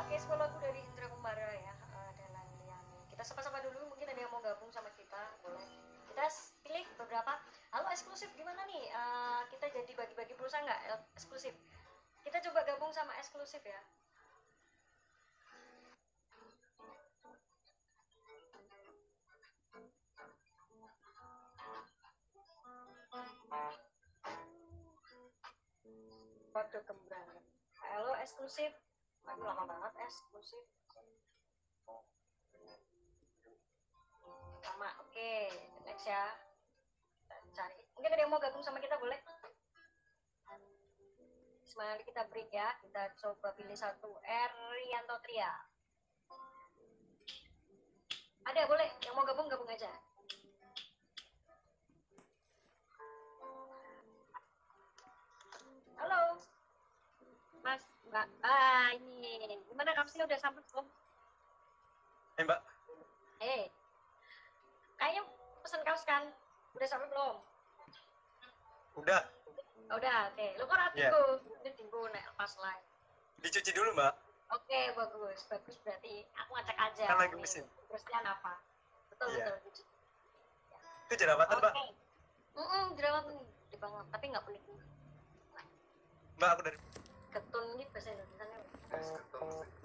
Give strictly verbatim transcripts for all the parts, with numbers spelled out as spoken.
Oke, sebuah lagu dari Indra Kumbara ya, adalah Hendrian. Kita sapa-sapa dulu, mungkin ada yang mau gabung sama kita, boleh. Kita pilih beberapa. Halo eksklusif, gimana nih? Uh, kita jadi bagi-bagi pulsa nggak eksklusif? Kita coba gabung sama eksklusif ya. Waktu kembali. Halo eksklusif. Aku lama banget eksklusif. Lama, oke, okay. Next ya. Cari. Mungkin ada yang mau gabung sama kita, boleh? Semangat, kita break ya. Kita coba pilih satu Riantotria. Ada, boleh? Yang mau gabung, gabung aja. Halo Mas, Mbak, ah ini gimana kapsinya udah sampai belum? Eh hey, Mbak. Eh, hey. Kayaknya pesan kaos kan, udah sampai belum? Udah. Oh, udah, oke. Okay. Lu kok rapi tuh, ini tinggu naik lepas lain. Dicuci dulu Mbak. Oke, okay, bagus, bagus berarti aku ngecek aja. Kan lagi mesin. Terusnya apa? Betul yeah. betul. Ya. Itu jerawatan okay. Mbak. Mm -mm, jerawatan di banget, tapi nggak pelik. Mbak, aku dari ketun ini bahasa Indonesia-nya.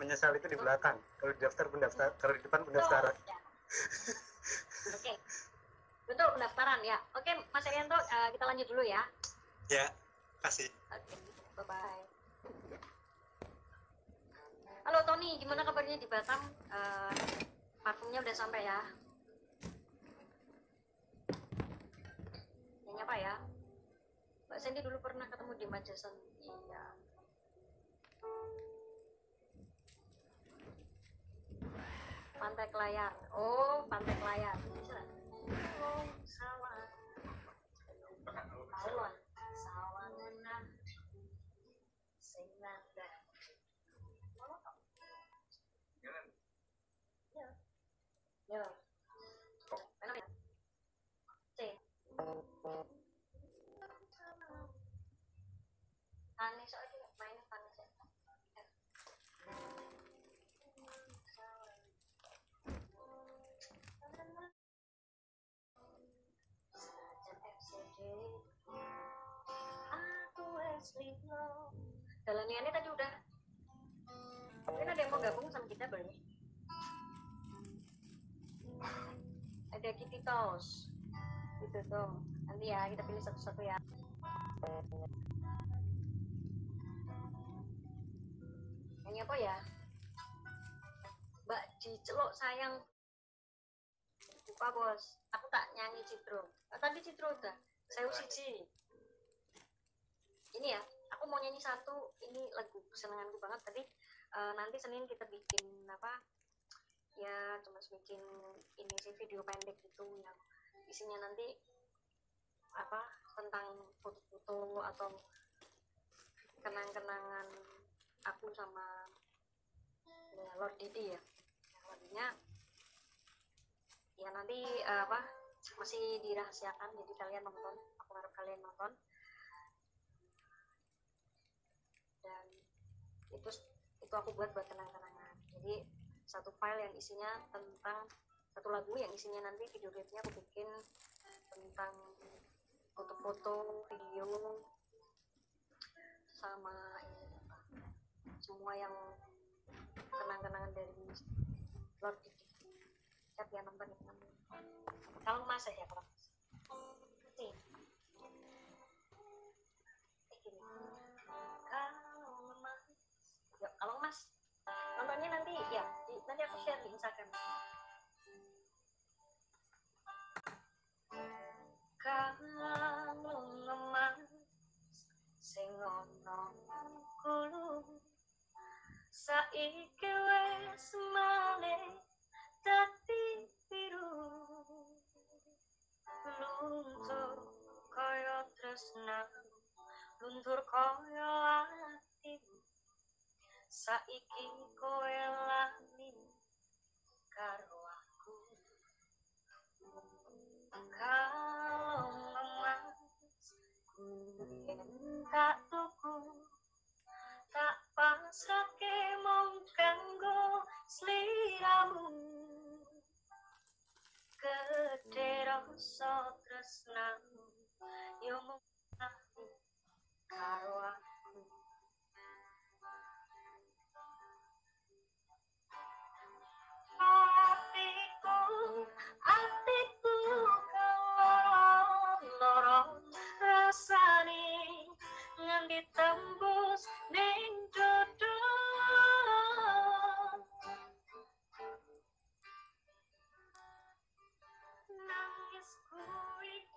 Menyesal itu di belakang. Kalau di daftar pendaftar, kalau di depan pendaftaran. Ya. Oke. Okay. Betul pendaftaran ya. Oke, okay, Mas Rianto, uh, kita lanjut dulu ya. Ya. Kasih. Oke. Okay. Bye bye. Halo Tony, gimana kabarnya di Batam? Uh, parfumnya udah sampai ya? Ini apa ya? Mbak Sandy dulu pernah ketemu di Majesan. Iya. Pantai Kelayar. Oh, Pantai Kelayar. Bisa. Oh, sawah. Sawah. Sawah menang. Sing nanda. Jalan. Ya. Ya. Enak ya. Cek. Aneh soalnya main panas ya. Jalaniannya tadi udah. Mungkin ada yang mau gabung sama kita belum? Ada Kitty Toast. Gitu dong. Nanti ya kita pilih satu-satu ya. Ini apa ya? Mbak diceluk sayang. Lupa bos. Aku tak nyanyi Citro. Oh, tadi Citro udah. Saya usiji. Ini ya. Aku mau nyanyi satu. Ini lagu kesenanganku banget. Tadi uh, nanti Senin kita bikin apa? Ya cuma bikin ini sih video pendek gitu yang isinya nanti apa tentang foto-foto atau kenang-kenangan aku sama ya, Lord Didi ya. Artinya ya nanti uh, apa masih dirahasiakan, jadi kalian nonton, aku harap kalian nonton. Dan itu itu aku buat buat kenang-kenangan. Jadi satu file yang isinya tentang satu lagu yang isinya nanti video klipnya aku bikin tentang foto-foto, video sama ini semua yang kenang-kenangan dari Lord Didi. Siap ya nonton ya. Kalau Mas ya kalau Mas. Oke. Kalau Mas. Ya, kalau Mas. Nontonnya nanti ya, di, nanti aku share di Instagram. Kalau Mas sing ono kulo saiki wis malih dadi biru luntur kaya tresna Kuntur koyo atimu, saiki kowe lali karo aku. Kalau memas tak tuku, tak pasrahke mung kanggo sliramu. Gede rasa tresnamu yo mung karo aku. Atiku, atiku kaloro rasane nganti tembus ning dodo. Nangis kuwi